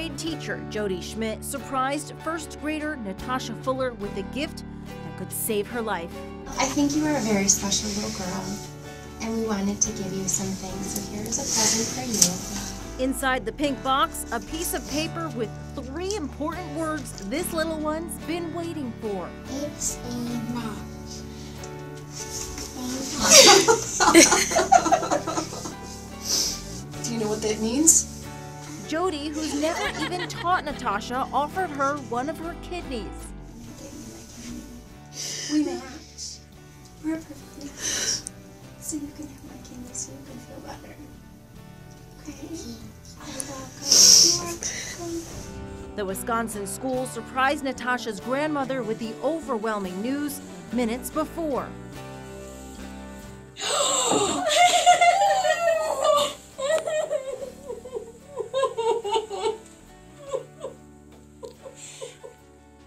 grade teacher Jody Schmidt surprised first grader Natasha Fuller with a gift that could save her life. I think you are a very special little girl, and we wanted to give you something, so here is a present for you. Inside the pink box, a piece of paper with three important words this little one's been waiting for. It's a match. Do you know what that means? Jody, who's never even taught Natasha, offered her one of her kidneys. We match. We're a perfect match. So you can have my kidney so you can feel better. Okay? The Wisconsin school surprised Natasha's grandmother with the overwhelming news minutes before.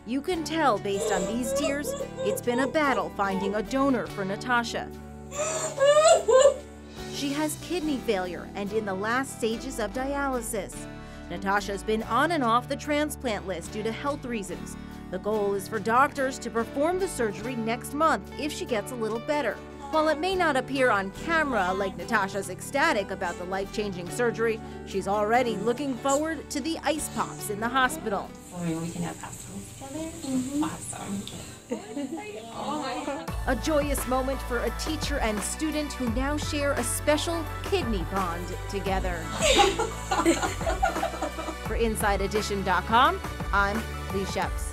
You can tell based on these tears, it's been a battle finding a donor for Natasha. She has kidney failure and in the last stages of dialysis. Natasha's been on and off the transplant list due to health reasons. The goal is for doctors to perform the surgery next month if she gets a little better. While it may not appear on camera like Natasha's ecstatic about the life-changing surgery, she's already looking forward to the ice pops in the hospital. I mean, we can have popsicles together? Mm-hmm. Awesome. A joyous moment for a teacher and student who now share a special kidney bond together. For InsideEdition.com, I'm Lee Sheps.